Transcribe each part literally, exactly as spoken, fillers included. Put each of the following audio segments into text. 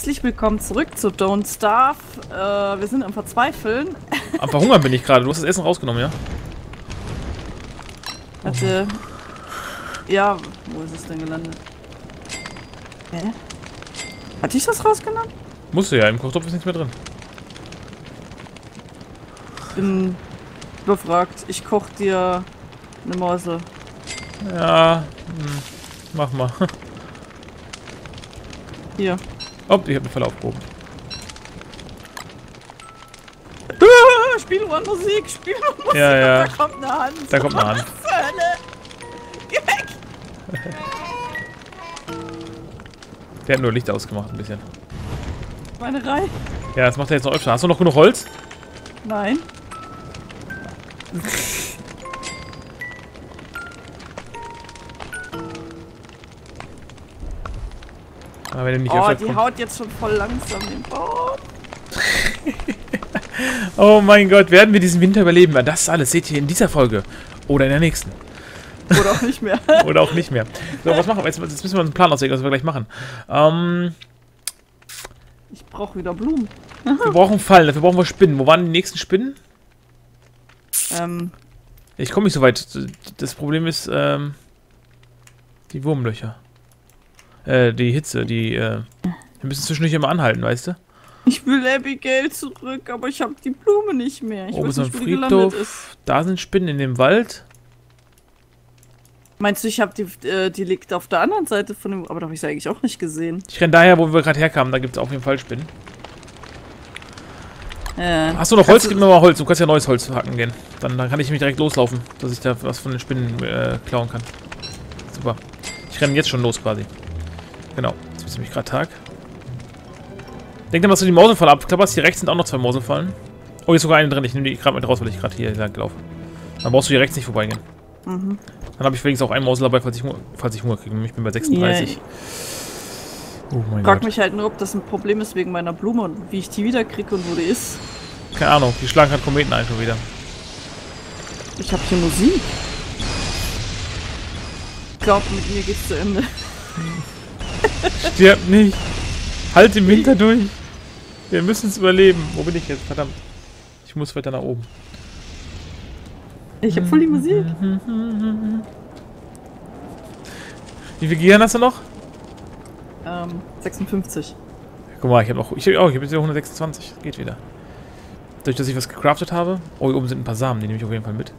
Herzlich willkommen zurück zu Don't Starve. Äh, wir sind am Verzweifeln. Am Verhungern bin ich gerade. Du hast das Essen rausgenommen, ja? Hatte. Ja, wo ist es denn gelandet? Hä? Hatte ich das rausgenommen? Musste ja, im Kochtopf ist nichts mehr drin. Ich bin überfragt. Ich koche dir eine Mäuse. Ja, hm. Mach mal. Hier. Oh, ich hab mich voll aufgehoben. Ah, Spiel und Musik, Spiel und Musik. Ja, ja. Da kommt eine Hand. Da kommt eine Hand. Was zur Hölle? Geh weg! Der hat nur Licht ausgemacht, ein bisschen. Meine Reihe. Ja, das macht er jetzt noch öfter. Hast du noch genug Holz? Nein. Ah, wenn nicht oh, die kommt. Haut jetzt schon voll langsam den Baum. Oh mein Gott, werden wir diesen Winter überleben? Das alles seht ihr in dieser Folge. Oder in der nächsten. Oder auch nicht mehr. Oder auch nicht mehr. So, was machen wir? Jetzt, jetzt müssen wir uns einen Plan auslegen, was wir gleich machen. Ähm, ich brauche wieder Blumen. Wir brauchen Fallen, dafür brauchen wir Spinnen. Wo waren die nächsten Spinnen? Ähm. Ich komme nicht so weit. Das Problem ist, ähm, die Wurmlöcher. Äh, die Hitze, die, äh, wir müssen zwischendurch immer anhalten, weißt du? Ich will Abigail zurück, aber ich habe die Blume nicht mehr. Ich weiß nicht, wo die gelandet ist. Da sind Spinnen in dem Wald. Meinst du, ich habe die, äh, die liegt auf der anderen Seite von dem, aber da habe ich sie eigentlich auch nicht gesehen. Ich renn daher, wo wir gerade herkamen, da gibt es auf jeden Fall Spinnen. Äh, Hast du noch Holz? Gib mir mal Holz, du kannst ja neues Holz hacken gehen. Dann, dann kann ich mich direkt loslaufen, dass ich da was von den Spinnen, äh, klauen kann. Super. Ich renne jetzt schon los quasi. Genau, jetzt ist nämlich gerade Tag. Denk dann, dass du die Mausenfallen abklapperst. Hier rechts sind auch noch zwei Mausenfallen. Oh, hier ist sogar eine drin. Ich nehme die gerade mit raus, weil ich gerade hier lang laufe. Dann brauchst du hier rechts nicht vorbeigehen. Mhm. Dann habe ich wenigstens auch einen Mausel dabei, falls ich, falls ich Hunger kriege. Ich bin bei sechsunddreißig. Yeah. Oh mein Gott. Frag mich halt nur, ob das ein Problem ist wegen meiner Blume und wie ich die wieder kriege und wo die ist. Keine Ahnung, die schlagen gerade Kometen ein schon wieder. Ich habe hier Musik. Ich glaube, mit mir geht's zu Ende. Stirb nicht! Halt im Winter durch! Wir müssen es überleben! Wo bin ich jetzt? Verdammt! Ich muss weiter nach oben. Ich hab voll die Musik! Wie viel Gigan hast du noch? Ähm, sechsundfünfzig. Guck mal, ich hab noch. Ich hab auch, ich hab jetzt wieder hundertsechsundzwanzig. Geht wieder. Dadurch, dass ich was gecraftet habe. Oh, hier oben sind ein paar Samen, die nehme ich auf jeden Fall mit.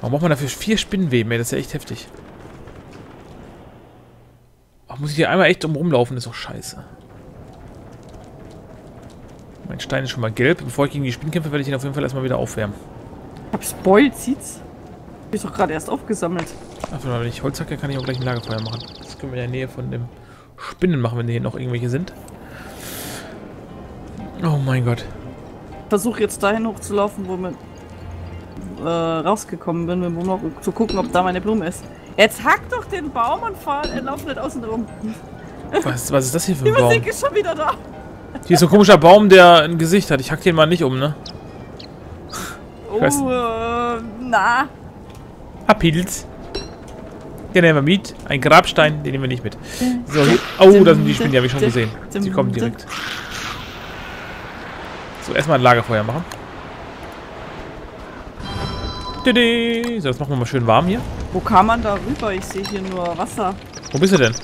Warum braucht man dafür vier Spinnenweben? Ey, das ist ja echt heftig. Muss ich hier einmal echt um rumlaufen, das ist doch scheiße. Mein Stein ist schon mal gelb. Bevor ich gegen die Spinnen kämpfe, werde ich ihn auf jeden Fall erstmal wieder aufwärmen. Ich hab Spoil, sieht's? Hab ich doch gerade erst aufgesammelt. Ach, wenn ich Holz hacke, kann ich auch gleich ein Lagerfeuer machen. Das können wir in der Nähe von dem Spinnen machen, wenn hier noch irgendwelche sind. Oh mein Gott. Ich versuche jetzt dahin hochzulaufen, wo ich äh, rausgekommen bin, mit dem Baum, um zu gucken, ob da meine Blume ist. Jetzt hack doch den Baum und fahr, äh, lauf nicht außen rum. Was, was ist das hier für ein Baum? Die Musik ist schon wieder da. Hier ist so ein komischer Baum, der ein Gesicht hat. Ich hack den mal nicht um, ne? Oh, äh, na. Pilz. Den nehmen wir mit. Ein Grabstein, den nehmen wir nicht mit. So, hier, oh, da sind die Spinnen, die habe ich schon gesehen. Sie kommen direkt. So, erstmal ein Lagerfeuer machen. So, das machen wir mal schön warm hier. Wo kam man da rüber? Ich sehe hier nur Wasser. Wo bist du denn?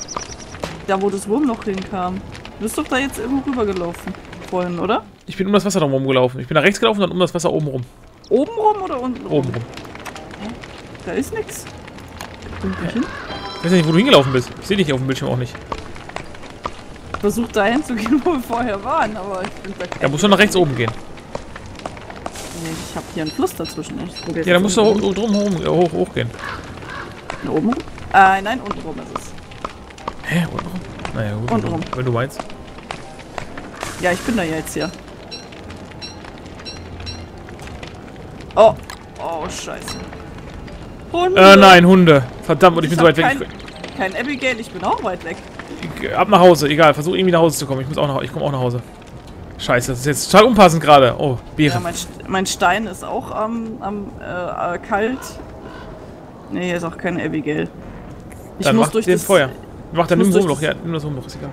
Da, wo das Wurmloch hinkam. Du bist doch da jetzt irgendwo rübergelaufen vorhin, oder? Ich bin um das Wasser drum rumgelaufen. Ich bin nach rechts gelaufen und dann um das Wasser oben rum. Oben rum oder unten rum? Oben rum. Da ist nichts. Ich weiß ja nicht, wo du hingelaufen bist. Ich sehe dich auf dem Bildschirm auch nicht. Ich versuche da hinzugehen, wo wir vorher waren, aber ich bin da. Da musst du nach rechts oben gehen. Ich hab hier einen Fluss dazwischen. Ja, da musst du hoch, hoch, drum, hoch, hoch, hoch gehen. Na, oben rum? Äh, nein, unten rum ist es. Hä, unten rum? Naja, gut, unten rum. Wenn du meinst. Ja, ich bin da jetzt, ja. Oh, oh, scheiße. Hunde. Äh, nein, Hunde. Verdammt, und ich, ich bin so weit kein, weg. Kein Abigail, ich bin auch weit weg. Ab nach Hause, egal. Versuch irgendwie nach Hause zu kommen. Ich muss auch nach, ich komme auch nach Hause. Scheiße, das ist jetzt total unpassend gerade. Oh, Beere. Ja, mein, mein Stein ist auch am, am äh, kalt. Ne, hier ist auch kein Abigail. Ich dann muss mach durch den das Feuer. Mach dann nimm das Wurmloch, ja, nimm das Wurmloch, ist egal.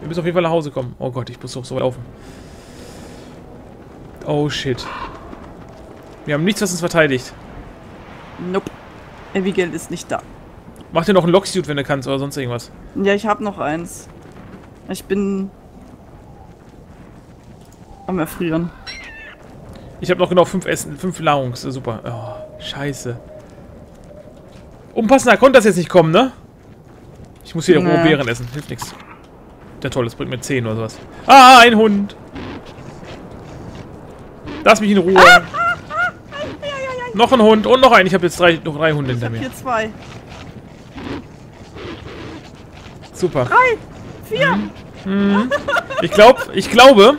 Wir müssen auf jeden Fall nach Hause kommen. Oh Gott, ich muss doch so laufen. Oh shit. Wir haben nichts, was uns verteidigt. Nope. Heavy-Geld ist nicht da. Mach dir noch einen Locksuit, wenn du kannst, oder sonst irgendwas. Ja, ich hab noch eins. Ich bin... am Erfrieren. Ich habe noch genau fünf Essen, fünf Nahrungs. Super. Oh, scheiße. Unpassender konnte das jetzt nicht kommen, ne? Ich muss hier nee. rohe Beeren essen. Hilft nichts. Ja toll, das bringt mir zehn oder sowas. Ah, ein Hund! Lass mich in Ruhe. Ah, ah, ah, ja, ja, ja. Noch ein Hund und noch ein. Ich habe jetzt drei, noch drei Hunde hinter mir. Ich hab hier zwei. Super. Drei, vier. Hm. Ich glaube, ich glaube.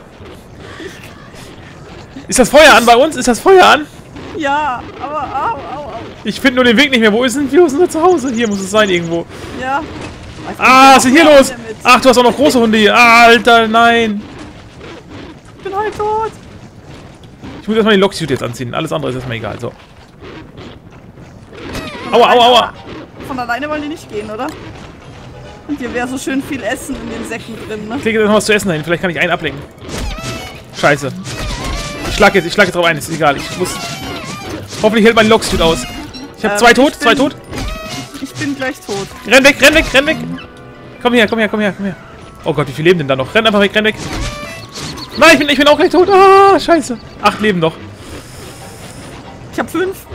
Ist das Feuer an bei uns? Ist das Feuer an? Ja, aber au, au, au. Ich finde nur den Weg nicht mehr. Wo ist denn? Wir sind da zu Hause. Hier muss es sein irgendwo. Ja. Ah, was ist denn hier los? Ach, du hast auch noch große Hunde hier. Ah, Alter, nein. Ich bin halb tot. Ich muss erstmal den Locksuit jetzt anziehen. Alles andere ist erstmal egal. So. Aua, aua, aua. Von alleine wollen die nicht gehen, oder? Und hier wäre so schön viel Essen in den Säcken drin, ne? Ich kriege jetzt noch was zu essen dahin. Vielleicht kann ich einen ablenken. Scheiße. Ich schlag jetzt, ich schlag jetzt drauf ein. Ist egal. Ich muss... Hoffentlich hält mein Locksuit aus. Ich habe ähm, zwei tot, zwei tot. Ich bin gleich tot. Renn weg, renn weg, renn weg. Komm her, komm her, komm her, komm her. Oh Gott, wie viel leben denn da noch? Renn einfach weg, renn weg. Nein, ich bin, ich bin auch gleich tot. Ah, scheiße. Acht leben noch. Ich hab fünf.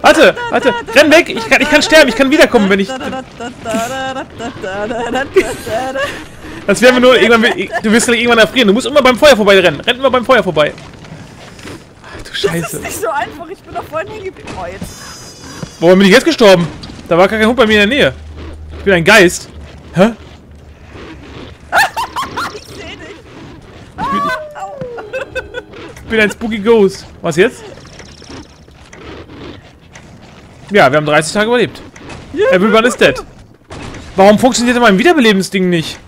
Warte, warte. Renn weg. Ich kann, ich kann sterben. Ich kann wiederkommen, wenn ich... Das werden wir nur irgendwann... Du wirst irgendwann erfrieren. Du musst immer beim Feuer vorbei rennen. Renn immer beim Feuer vorbei. Ach, du Scheiße. Das ist nicht so einfach. Ich bin doch vorhin hingekreut. Warum bin ich jetzt gestorben? Da war gar kein Hund bei mir in der Nähe. Ich bin ein Geist. Hä? Ich bin ein Spooky Ghost. Was jetzt? Ja, wir haben dreißig Tage überlebt. Yeah. Everyone is dead. Warum funktioniert denn mein Wiederbelebensding nicht?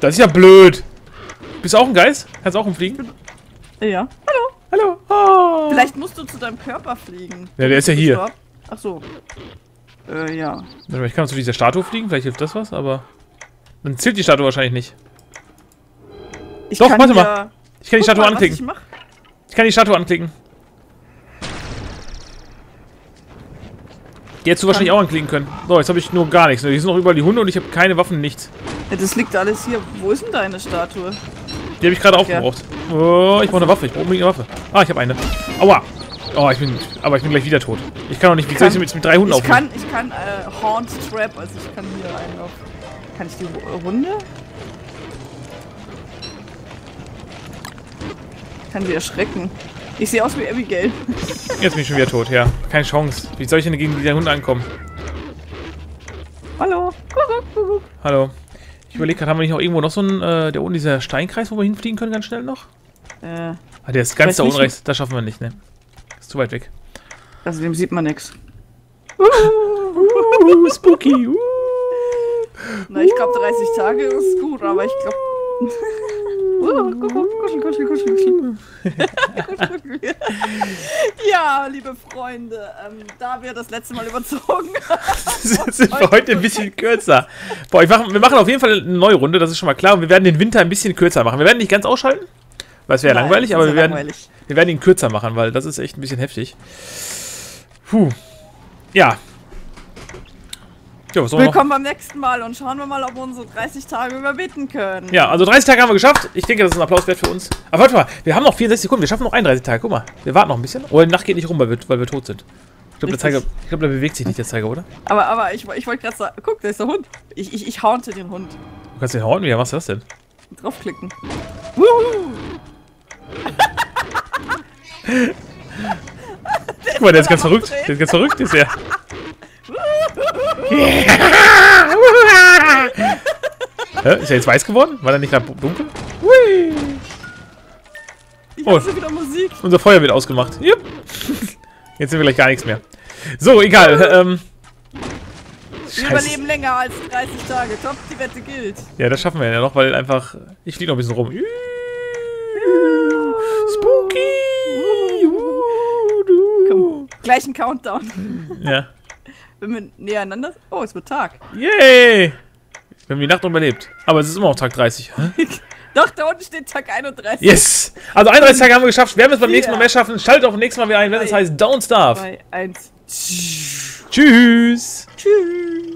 Das ist ja blöd. Bist du auch ein Geist? Kannst du auch umfliegen? Ja. Hallo. Hallo. Oh. Vielleicht musst du zu deinem Körper fliegen. Ja, der ist ja hier. Ach so. Äh, ja. Ich kann zu dieser Statue fliegen. Vielleicht hilft das was, aber... Dann zählt die Statue wahrscheinlich nicht. Ich Doch, kann warte mal. Ich kann die Statue anklicken. Ich, ich kann die Statue anklicken. Die hättest du wahrscheinlich auch anklicken können. So, jetzt habe ich nur gar nichts. Hier sind noch überall die Hunde und ich habe keine Waffen, nichts. Ja, das liegt alles hier. Wo ist denn deine Statue? Die habe ich gerade aufgebraucht. Oh, ich brauche eine Waffe. Ich brauche unbedingt eine Waffe. Ah, ich habe eine. Aua. Oh, ich bin... Aber ich bin gleich wieder tot. Ich kann auch nicht... Wie soll ich mit, mit drei Hunden aufnehmen? Ich kann... Ich kann... Äh, Haunt Trap. Also ich kann hier reinlaufen. Kann ich die Hunde... Kann sie erschrecken. Ich sehe aus wie Abigail. Jetzt bin ich schon wieder tot, ja. Keine Chance. Wie soll ich denn gegen diesen Hund ankommen? Hallo. Hallo. Ich überlege gerade, haben wir nicht noch irgendwo noch so einen, äh, der unten dieser Steinkreis, wo wir hinfliegen können, ganz schnell noch? Äh. Ah, der ist ganz da unten rechts. Das schaffen wir nicht, ne? Ist zu weit weg. Also dem sieht man nichts. Spooky. Na, ich glaube dreißig Tage ist gut, aber ich glaube... Oh, kuschel, kuschel, kuschel, kuschel. Ja, liebe Freunde, ähm, da wir das letzte Mal überzogen haben, sind wir heute ein bisschen kürzer. Boah, ich mach, wir machen auf jeden Fall eine neue Runde, das ist schon mal klar. Und wir werden den Winter ein bisschen kürzer machen. Wir werden nicht ganz ausschalten, weil es wäre langweilig, aber wir werden, langweilig. wir werden ihn kürzer machen, weil das ist echt ein bisschen heftig. Puh. Ja. Ja, Willkommen beim nächsten Mal und schauen wir mal, ob wir unsere dreißig Tage überbieten können. Ja, also dreißig Tage haben wir geschafft. Ich denke, das ist ein Applaus wert für uns. Aber warte mal, wir haben noch vierundsechzig Sekunden. Wir schaffen noch einunddreißig Tage. Guck mal, wir warten noch ein bisschen. Oh, die Nacht geht nicht rum, weil wir, weil wir tot sind. Ich glaube, der Zeiger, ich glaube, der bewegt sich nicht, der Zeiger, oder? Aber, aber ich, ich wollte gerade sagen, guck, da ist der Hund. Ich, ich, ich haunte den Hund. Du kannst den haunten? Wie machst du das denn? Draufklicken. Guck mal, der ist ganz verrückt. Der ist ganz verrückt, ist er. Hä? Ist er jetzt weiß geworden? War er nicht gerade dunkel? Hui. Ich oh. Wieder Musik. Unser Feuer wird ausgemacht. Yep. Jetzt sind wir gleich gar nichts mehr. So, egal. Ähm. Wir überleben länger als dreißig Tage. Top, die Wette gilt. Ja, das schaffen wir ja noch, weil einfach... Ich fliege noch ein bisschen rum. Spooky. Komm, gleich ein Countdown. Ja. wenn wir näher aneinander sind. Oh, es wird Tag. Yay! Wir haben die Nacht überlebt. Aber es ist immer noch Tag dreißig. Doch, da unten steht Tag einunddreißig. Yes! Also einunddreißig Tage haben wir geschafft. Werden wir es beim ja. nächsten Mal mehr schaffen. Schaltet auch beim nächsten Mal wieder ein, wenn es heißt Don't Starve. zwei, eins. Tschüss. Tschüss.